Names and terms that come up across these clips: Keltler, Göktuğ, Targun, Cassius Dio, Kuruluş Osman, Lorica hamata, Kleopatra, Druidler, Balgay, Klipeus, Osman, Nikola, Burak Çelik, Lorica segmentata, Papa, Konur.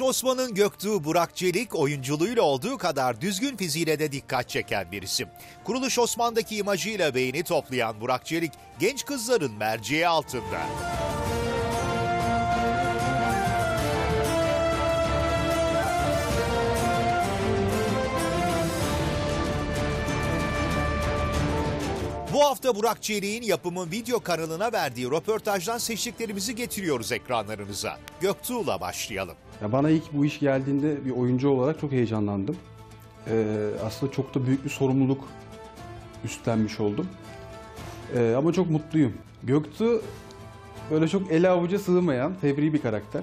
Kuruluş Osman'ın Göktuğ Burak Çelik oyunculuğuyla olduğu kadar düzgün fiziğine de dikkat çeken bir isim. Kuruluş Osman'daki imajıyla beğeni toplayan Burak Çelik genç kızların merceği altında. Bu hafta Burak Çelik'in Yapım'ın video kanalına verdiği röportajdan seçtiklerimizi getiriyoruz ekranlarınıza. Göktuğ'la başlayalım. Ya bana ilk bu iş geldiğinde bir oyuncu olarak çok heyecanlandım. Aslında çok da büyük bir sorumluluk üstlenmiş oldum. Ama çok mutluyum. Göktuğ böyle çok ele avuca sığmayan, fevri bir karakter.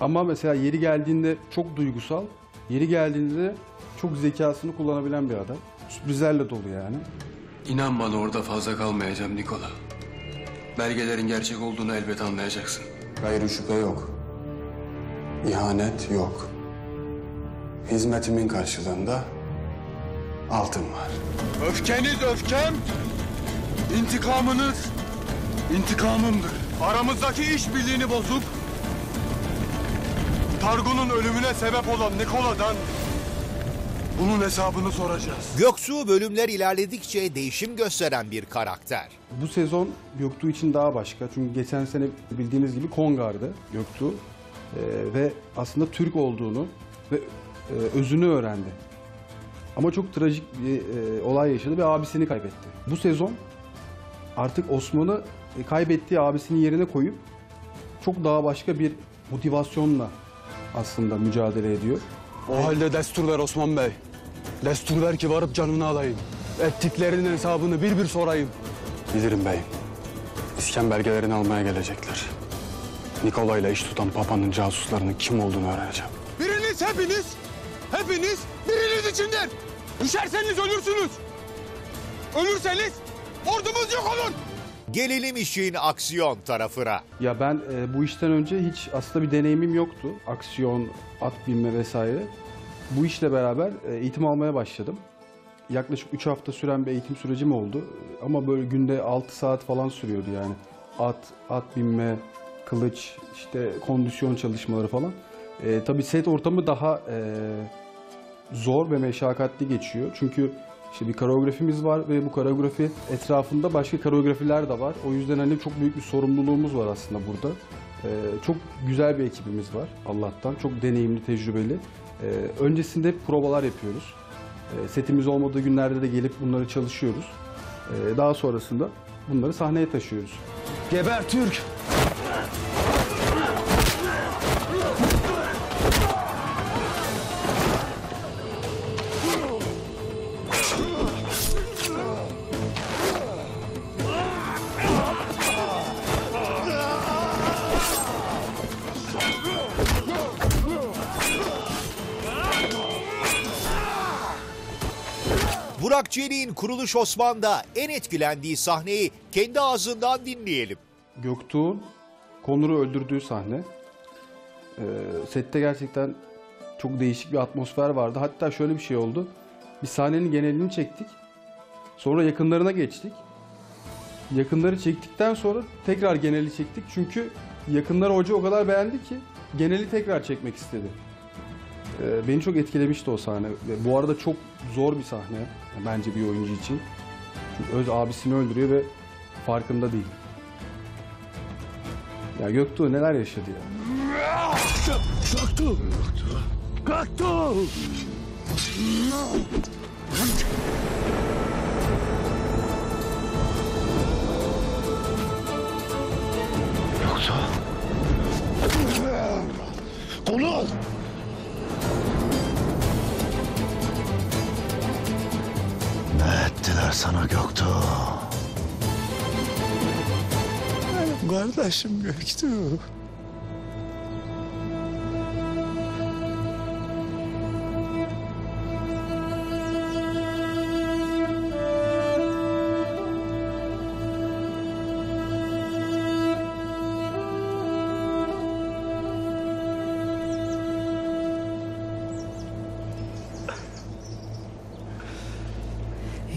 Ama mesela yeri geldiğinde çok duygusal, yeri geldiğinde çok zekasını kullanabilen bir adam. Sürprizlerle dolu yani. İnan bana, orada fazla kalmayacağım Nikola. Belgelerin gerçek olduğunu elbet anlayacaksın. Gayrı şüphe yok. İhanet yok. Hizmetimin karşılığında altın var. Öfkeniz öfkem, intikamınız intikamımdır. Aramızdaki işbirliğini bozup Targun'un ölümüne sebep olan Nikola'dan bunun hesabını soracağız. Göktuğ bölümler ilerledikçe değişim gösteren bir karakter. Bu sezon Göktuğ için daha başka. Çünkü geçen sene bildiğiniz gibi Kongar'dı Göktuğ. Ve aslında Türk olduğunu ve özünü öğrendi. Ama çok trajik bir olay yaşadı ve abisini kaybetti. Bu sezon artık Osman'ı kaybettiği abisinin yerine koyup çok daha başka bir motivasyonla aslında mücadele ediyor. O halde destur ver Osman Bey. Destur ver ki varıp canını alayım. Ettiklerinin hesabını bir bir sorayım. Bilirim beyim. İskan belgelerini almaya gelecekler. Nikola ile iş tutan Papa'nın casuslarının kim olduğunu öğreneceğim. Biriniz hepiniz biriniz içinden. Düşerseniz ölürsünüz. Ölürseniz ordumuz yok olur. Gelelim işin aksiyon tarafına. Ya ben bu işten önce hiç aslında bir deneyimim yoktu. Aksiyon, at binme vesaire. Bu işle beraber eğitim almaya başladım. Yaklaşık 3 hafta süren bir eğitim sürecim oldu. Ama böyle günde 6 saat falan sürüyordu yani. At binme, kılıç, işte kondisyon çalışmaları falan. Tabii set ortamı daha zor ve meşakkatli geçiyor. Çünkü İşte bir koreografimiz var ve bu koreografi etrafında başka koreografiler de var. O yüzden hani çok büyük bir sorumluluğumuz var aslında burada. Çok güzel bir ekibimiz var Allah'tan. Çok deneyimli, tecrübeli. Öncesinde provalar yapıyoruz. Setimiz olmadığı günlerde de gelip bunları çalışıyoruz. Daha sonrasında bunları sahneye taşıyoruz. Geber Türk! Burak Çelik'in Kuruluş Osman'da en etkilendiği sahneyi kendi ağzından dinleyelim. Göktuğ'un Konur'u öldürdüğü sahne. Sette gerçekten çok değişik bir atmosfer vardı. Hatta şöyle bir şey oldu. Bir sahnenin genelini çektik. Sonra yakınlarına geçtik. Yakınları çektikten sonra tekrar geneli çektik. Çünkü yakınları hoca o kadar beğendi ki geneli tekrar çekmek istedi. Beni çok etkilemişti o sahne. Bu arada çok zor bir sahne bence bir oyuncu için. Çünkü öz abisini öldürüyor ve farkında değil. Ya Göktuğ neler yaşadı ya. Göktuğ! Konur! Ettiler sana Göktuğ. Kardeşim Göktuğ.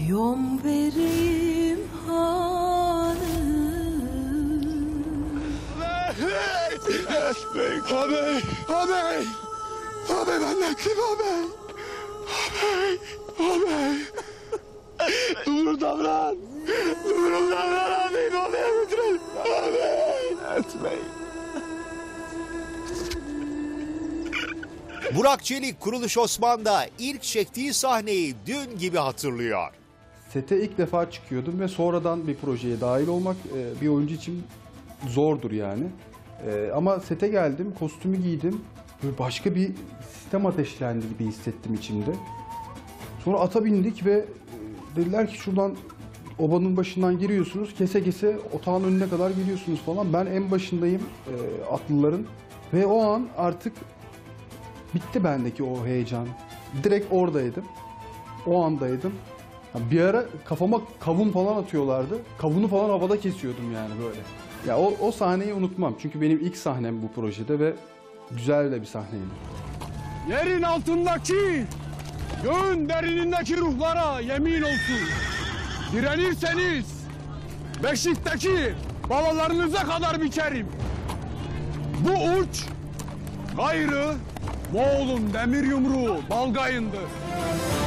Yom vereyim hanım. Ağabey! Ağabey! Ağabey benden kim ağabey? Ağabey! Ağabey! Doğru davran! Doğru davran ağabeyim! Ağabeye götürelim! Ağabey! Etmeyin! Burak Çelik Kuruluş Osman'da ilk çektiği sahneyi dün gibi hatırlıyor. Sete ilk defa çıkıyordum ve sonradan bir projeye dahil olmak bir oyuncu için zordur yani. Ama sete geldim, kostümü giydim. Başka bir sistem ateşlendi gibi hissettim içimde. Sonra ata bindik ve dediler ki şuradan obanın başından giriyorsunuz. Kese kese otağın önüne kadar giriyorsunuz falan. Ben en başındayım atlıların. Ve o an artık bitti bendeki o heyecan. Direkt oradaydım. O andaydım. Bir ara kafama kavun falan atıyorlardı. Kavunu falan havada kesiyordum yani böyle. Ya o sahneyi unutmam. Çünkü benim ilk sahnem bu projede ve güzel de bir sahneydi. Yerin altındaki, göğün derinindeki ruhlara yemin olsun. Direnirseniz Beşik'teki babalarınıza kadar biçerim. Bu uç gayrı Moğol'un demir yumruğu Balgay'ındır.